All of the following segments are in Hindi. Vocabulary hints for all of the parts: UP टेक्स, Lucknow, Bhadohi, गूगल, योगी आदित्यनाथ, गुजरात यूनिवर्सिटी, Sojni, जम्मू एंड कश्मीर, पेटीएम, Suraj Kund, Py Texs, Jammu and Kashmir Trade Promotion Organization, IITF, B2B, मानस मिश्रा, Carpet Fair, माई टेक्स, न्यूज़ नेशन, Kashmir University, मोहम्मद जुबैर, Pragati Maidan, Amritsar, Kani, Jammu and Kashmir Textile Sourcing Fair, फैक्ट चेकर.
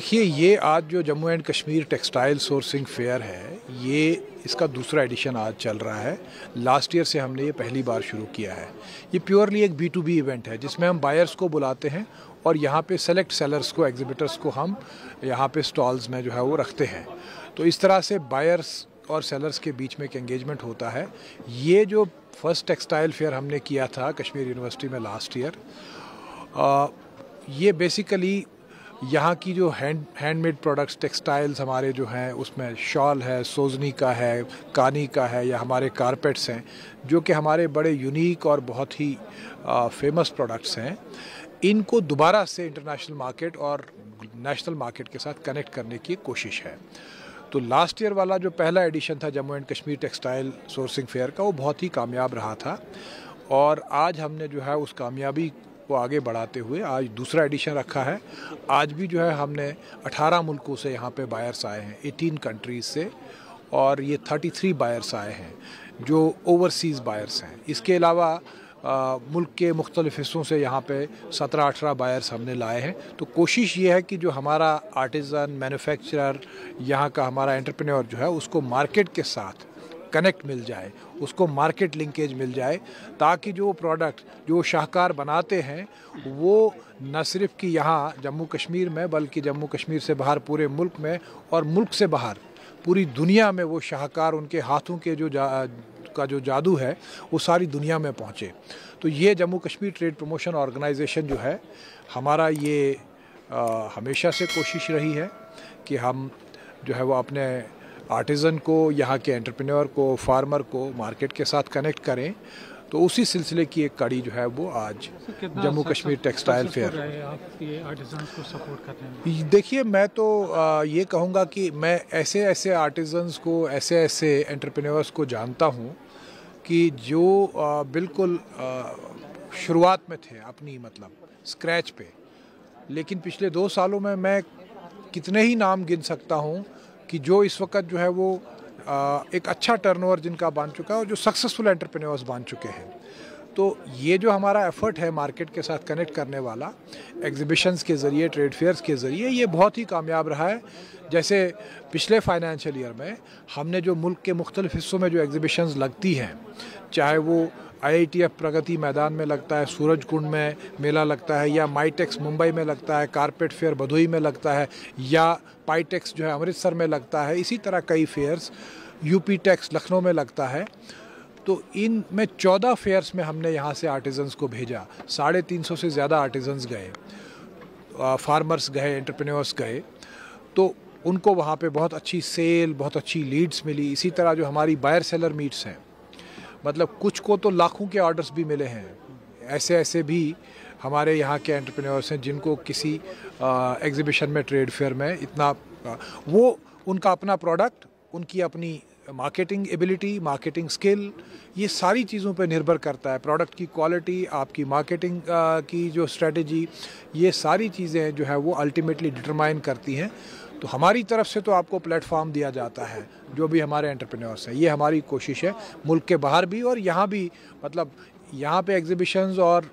देखिए, ये आज जो जम्मू एंड कश्मीर textile sourcing fair है, ये इसका दूसरा एडिशन आज चल रहा है। लास्ट ईयर से हमने ये पहली बार शुरू किया है। ये प्योरली एक B2B इवेंट है जिसमें हम बायर्स को बुलाते हैं और यहाँ पे सेलेक्ट सेलर्स को, एग्जिबिटर्स को हम यहाँ पे स्टॉल्स में जो है वो रखते हैं। तो इस तरह से बायर्स और सेलर्स के बीच में एक एंगेजमेंट होता है। ये जो फर्स्ट टेक्सटाइल फेयर हमने किया था कश्मीर यूनिवर्सिटी में लास्ट ईयर, ये बेसिकली यहाँ की जो हैंडमेड प्रोडक्ट्स टेक्सटाइल्स हमारे जो हैं, उसमें शॉल है, सोजनी का है, कानी का है, या हमारे कारपेट्स हैं जो कि हमारे बड़े यूनिक और बहुत ही फेमस प्रोडक्ट्स हैं। इनको दोबारा से इंटरनेशनल मार्केट और नेशनल मार्केट के साथ कनेक्ट करने की कोशिश है। तो लास्ट ईयर वाला जो पहला एडिशन था जम्मू एंड कश्मीर textile sourcing fair का, वो बहुत ही कामयाब रहा था और आज हमने जो है उस कामयाबी को आगे बढ़ाते हुए आज दूसरा एडिशन रखा है। आज भी जो है हमने 18 मुल्कों से यहाँ पे बायर्स आए हैं, 18 कंट्रीज से, और ये 33 बायर्स आए हैं जो ओवरसीज़ बायर्स हैं। इसके अलावा मुल्क के मुख्तलिफ हिस्सों से यहाँ पे 17-18 बायर्स हमने लाए हैं। तो कोशिश ये है कि जो हमारा आर्टिज़न, मैन्युफैक्चरर, यहाँ का हमारा एंटरप्रेन्योर जो है, उसको मार्केट के साथ कनेक्ट मिल जाए, उसको मार्केट लिंकेज मिल जाए, ताकि जो प्रोडक्ट जो शाहकार बनाते हैं वो न सिर्फ कि यहाँ जम्मू कश्मीर में, बल्कि जम्मू कश्मीर से बाहर पूरे मुल्क में और मुल्क से बाहर पूरी दुनिया में वो शाहकार, उनके हाथों के जो का जो जादू है वो सारी दुनिया में पहुँचे। तो ये Jammu Kashmir trade promotion organisation जो है हमारा, ये हमेशा से कोशिश रही है कि हम जो है वो अपने आर्टिज़न को, यहाँ के एंटरप्रेन्योर को, फार्मर को मार्केट के साथ कनेक्ट करें। तो उसी सिलसिले की एक कड़ी जो है वो आज जम्मू कश्मीर टेक्सटाइल फेयर। देखिए, मैं तो ये कहूँगा कि मैं ऐसे ऐसे आर्टिज़न्स को, ऐसे ऐसे एंटरप्रेन्योर्स को जानता हूँ कि जो बिल्कुल शुरुआत में थे अपनी, मतलब स्क्रैच पे। लेकिन पिछले 2 सालों में मैं कितने ही नाम गिन सकता हूँ कि जो इस वक्त जो है वो एक अच्छा टर्नओवर जिनका बन चुका है और जो सक्सेसफुल एंटरप्रेन्योर्स बन चुके हैं। तो ये जो हमारा एफर्ट है मार्केट के साथ कनेक्ट करने वाला, एग्जीबिशंस के ज़रिए, ट्रेड फेयर्स के ज़रिए, ये बहुत ही कामयाब रहा है। जैसे पिछले फाइनेंशियल ईयर में हमने जो मुल्क के मुख्तलिफ हिस्सों में जो एग्जीबिशंस लगती हैं, चाहे वो IITF प्रगति मैदान में लगता है, सूरज कुंड में मेला लगता है, या माई टेक्स मुंबई में लगता है, कारपेट फेयर भदोही में लगता है, या पाई टेक्स जो है अमृतसर में लगता है, इसी तरह कई फेयर्स, UP टेक्स लखनऊ में लगता है। तो इन में 14 फेयर्स में हमने यहाँ से आर्टिजन्स को भेजा। 350 से ज़्यादा आर्टिजन्स गए, फार्मर्स गए, एंटरप्रेन्योर्स गए। तो उनको वहाँ पर बहुत अच्छी सेल, बहुत अच्छी लीड्स मिली। इसी तरह जो हमारी बायर सेलर मीट्स हैं, मतलब कुछ को तो लाखों के ऑर्डर्स भी मिले हैं। ऐसे ऐसे भी हमारे यहाँ के एंटरप्रेन्योर्स हैं जिनको किसी एग्जीबिशन में, ट्रेड फेयर में इतना वो उनका अपना प्रोडक्ट, उनकी अपनी मार्केटिंग एबिलिटी, मार्केटिंग स्किल, ये सारी चीज़ों पे निर्भर करता है। प्रोडक्ट की क्वालिटी, आपकी मार्केटिंग की जो स्ट्रेटजी, ये सारी चीज़ें जो है वो अल्टीमेटली डिटरमाइन करती हैं। तो हमारी तरफ से तो आपको प्लेटफॉर्म दिया जाता है, जो भी हमारे एंटरप्रेन्योर्स हैं। ये हमारी कोशिश है मुल्क के बाहर भी और यहाँ भी, मतलब यहाँ पे एग्जीबिशंस और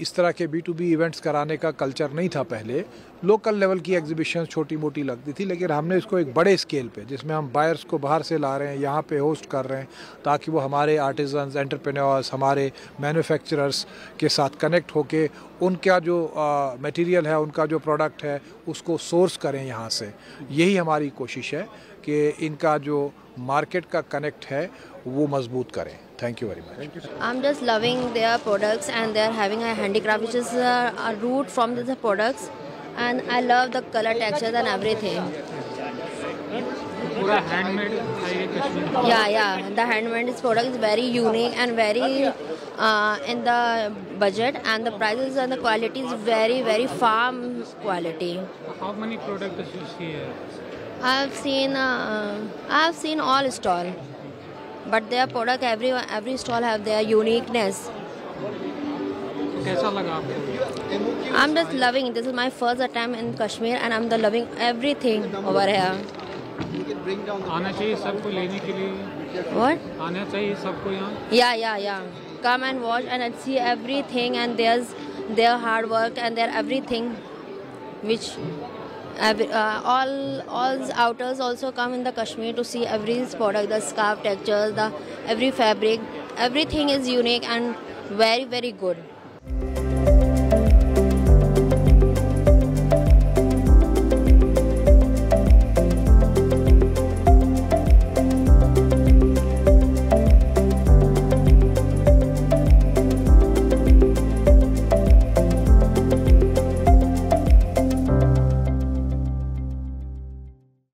इस तरह के B2B इवेंट्स कराने का कल्चर नहीं था पहले। लोकल लेवल की एग्जीबिशंस छोटी मोटी लगती थी, लेकिन हमने इसको एक बड़े स्केल पे, जिसमें हम बायर्स को बाहर से ला रहे हैं, यहाँ पे होस्ट कर रहे हैं, ताकि वो हमारे आर्टिजन्स, एंटरप्रेन्योर्स, हमारे मैन्युफैक्चरर्स के साथ कनेक्ट होके उनका जो मटेरियल है, उनका जो प्रोडक्ट है, उसको सोर्स करें यहाँ से। यही हमारी कोशिश है कि इनका जो मार्केट का कनेक्ट है वो मजबूत करें। Thank you very much. I'm just loving their products and they're having a handicraft which is a root from the products, and I love the color textures and everything. Pura handmade. Yeah. The handmade product is very unique and very in the budget, and the prices and the quality is very, very farm quality. How many products you see here? I've seen all stores. But their product, every stall have their uniqueness. कैसा लगा आपको? I'm just loving. This is my first time in Kashmir, and I'm the loving everything over here. आना चाहिए सबको लेने के लिए. What? आना चाहिए सबको यहाँ. Yeah. Come and watch and see everything, and there's their hard work and their everything, which all outers also come in the Kashmir to see every product, the scarf textures, the every fabric, everything is unique and very, very good.